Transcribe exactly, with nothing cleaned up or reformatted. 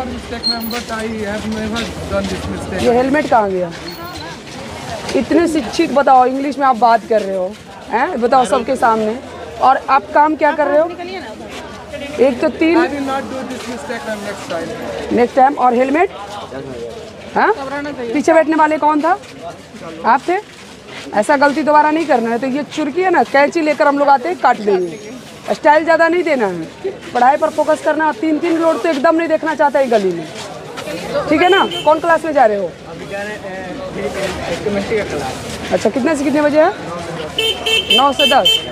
और mistake but I have never done this mistake. ये helmet कहाँ गया? इतने शिक्षित बताओ, इंग्लिश में आप बात कर रहे हो, हैं बताओ सबके सामने, और आप काम क्या कर रहे हो? एक तो तीन नेक्स्ट टाइम, और हेलमेट हाँ पीछे बैठने वाले कौन था? आप थे। ऐसा गलती दोबारा नहीं करना है। तो ये चुरकी है ना, कैंची लेकर हम लोग आते हैं, काट देंगे। स्टाइल ज़्यादा नहीं देना है, पढ़ाई पर फोकस करना। तीन तीन रोड तो एकदम नहीं देखना चाहता है गली में, ठीक है ना। कौन क्लास में जा रहे हो? अच्छा, कितने से कितने बजे है? नौ से दस।